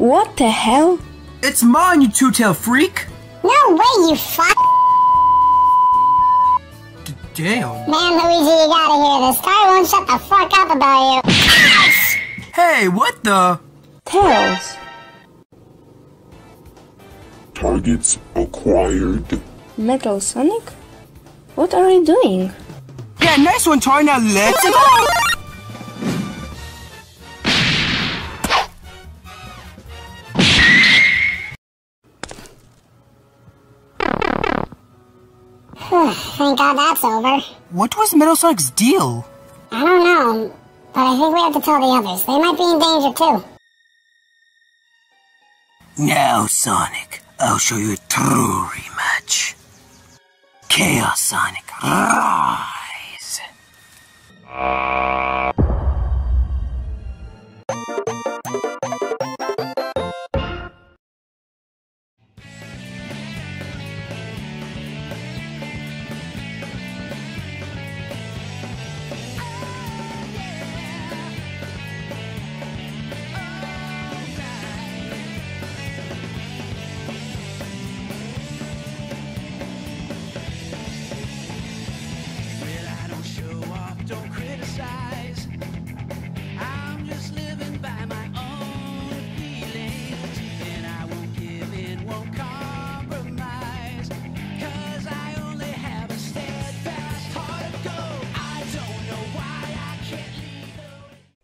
What the hell? It's mine, you two-tailed freak! No way, you fuck! Damn. Man, Luigi, you gotta hear this. Ty won't shut the fuck up about you. Hey, what the? Tails. Targets acquired. Metal Sonic? What are you doing? Yeah, nice one, Ty. Now let's go! Thank God that's over. What was Metal Sonic's deal? I don't know, but I think we have to tell the others. They might be in danger too. Now, Sonic, I'll show you a true rematch. Chaos Sonic, rise!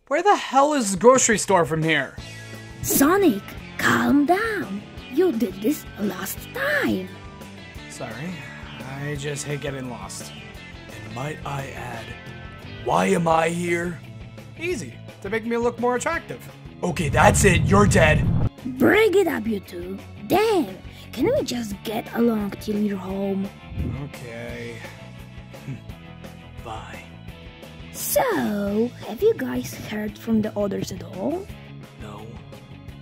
Where the hell is the grocery store from here? Sonic, calm down. You did this last time. Sorry, I just hate getting lost. And might I add, why am I here? Easy, to make me look more attractive. Okay, that's it, you're dead. Break it up, you two. Damn, can we just get along till you're home? Okay. Bye. So, have you guys heard from the others at all? No.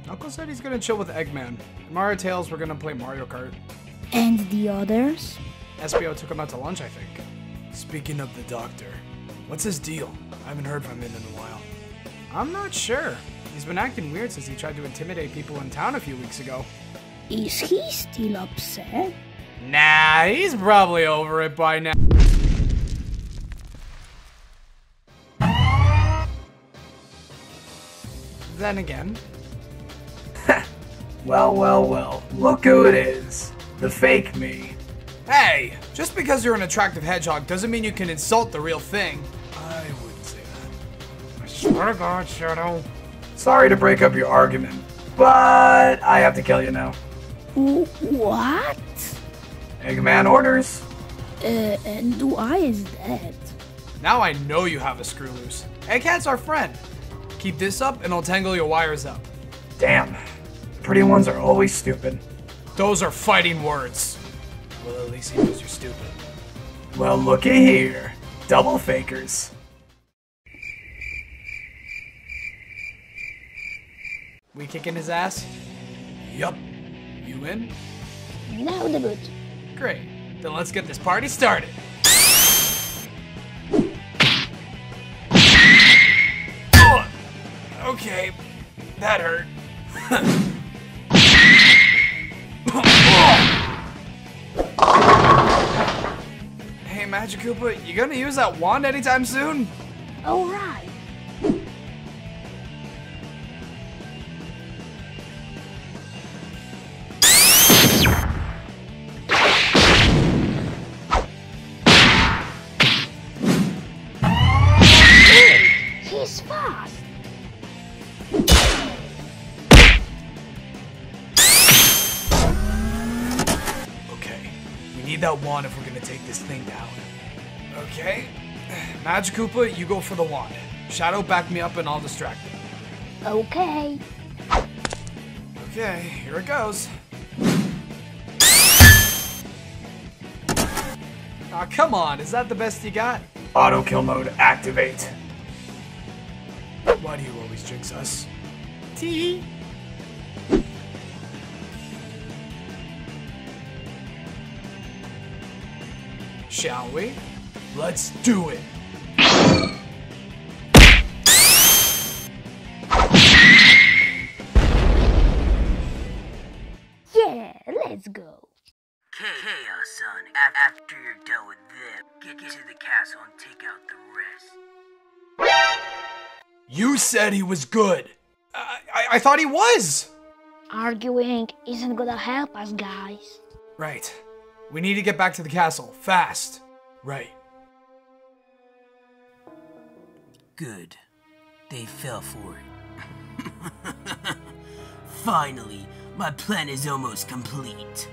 Uncle said he's gonna chill with Eggman. Mario Tails were gonna play Mario Kart. And the others? SBO took him out to lunch, I think. Speaking of the doctor, what's his deal? I haven't heard from him in a while. I'm not sure. He's been acting weird since he tried to intimidate people in town a few weeks ago. Is he still upset? Nah, he's probably over it by now. Then again. Well, look who it is. The fake me. Hey, just because you're an attractive hedgehog doesn't mean you can insult the real thing. I wouldn't say that. I swear to God, Shadow. Sorry to break up your argument, but I have to kill you now. What? Eggman orders. And why is that? Now I know you have a screw loose. Eggman's our friend. Keep this up, and I'll tangle your wires up. Damn. Pretty ones are always stupid. Those are fighting words. Well, at least he knows you're stupid. Well, looky here. Double fakers. We kicking his ass? Yup. You in? Now the boot. Great. Then let's get this party started. Okay, that hurt. Hey, Magikoopa, you gonna use that wand anytime soon? All right. He's fast. Need that wand if we're gonna take this thing down. Okay. Magikoopa, you go for the wand. Shadow, back me up and I'll distract him. Okay. Okay, here it goes. Aw, come on, is that the best you got? Auto kill mode, activate. Why do you always jinx us? Tee. Shall we? Let's do it! Sonic. After you're done with them, get to the castle and take out the rest. You said he was good. I thought he was. Arguing isn't gonna help us, guys. Right. We need to get back to the castle, fast. Right. Good. They fell for it. Finally, my plan is almost complete.